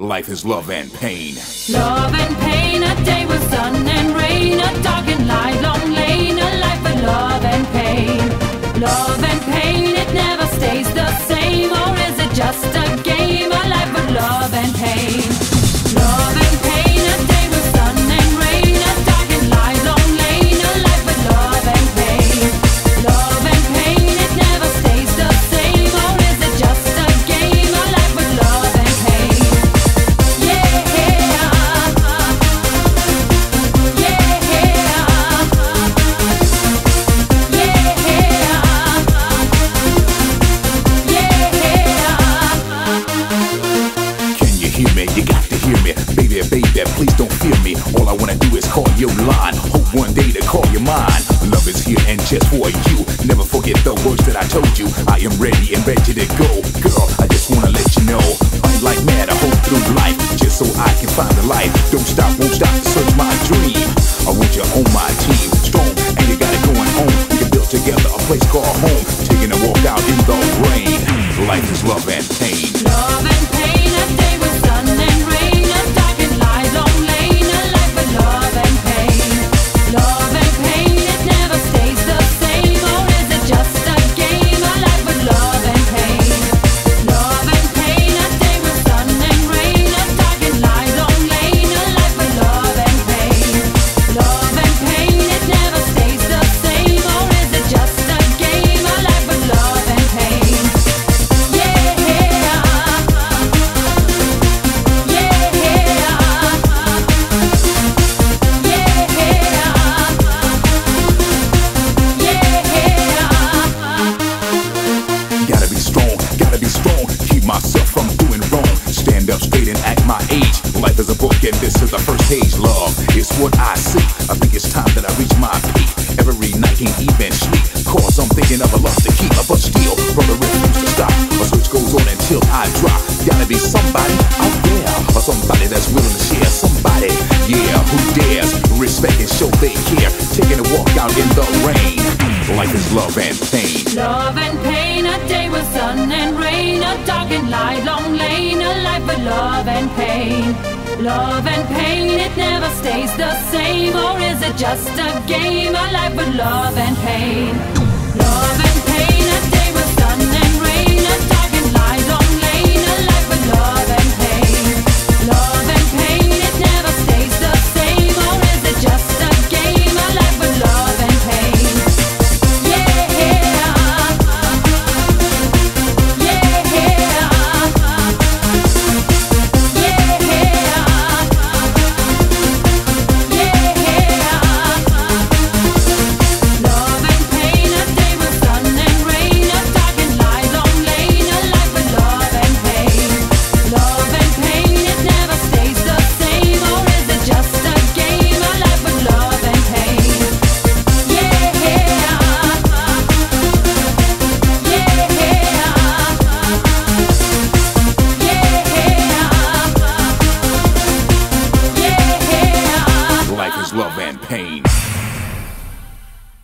Life is love and pain. Love and pain, a day with sun and rain, a dark and light, long lane, a life of love and pain. Love and pain, it never stays the same, or is it just a game? A life of love and pain. Love and pain, a day with sun and rain, a dark and light, long lane, a life of love and pain. Love and pain, it never stays the same, or is it just a game? A life of love and pain. You got to hear me, baby, baby, please don't fear me. All I wanna do is call your line, hope one day to call your mine. Love is here and just for you. Never forget the words that I told you. I am ready and ready to go. Girl, I just wanna let you know, fight like mad, I hope through life, just so I can find the light. Don't stop, won't stop to search my dream. I want you on my team, strong, and you got it going on. We can build together a place called home, taking a walk out in the rain. Life is love and pain. Love and pain, a day with sun and rain, a dark and light, long lane, a life with love and pain. Love and pain, it never stays the same, or is it just a game? A life with love and pain. Love and pain, a day with sun and rain, a dark and light, long lane, a life with love and pain. Love and pain, it never stays the same, or is it just a game? A life with love and pain. Myself from doing wrong, stand up straight and act my age. Life is a book and this is the first page. Love is what I seek. I think it's time that I reach my peak. Every night can't even sleep, cause I'm thinking of a love to keep up, but still from the refuse to stop. A switch goes on until I drop. Gotta be somebody out there, or somebody that's willing to share. Somebody, yeah, who dares respect and show they care, taking a walk out in the rain. Life is love and pain. Love and pain, a day with sun and rain, a dark and light, long lane, a life of love and pain. Love and pain, it never stays the same, or is it just a game? A life with love and pain. Love and pain, a day with sun and rain, a dark and light, long lane, a life with love and pain.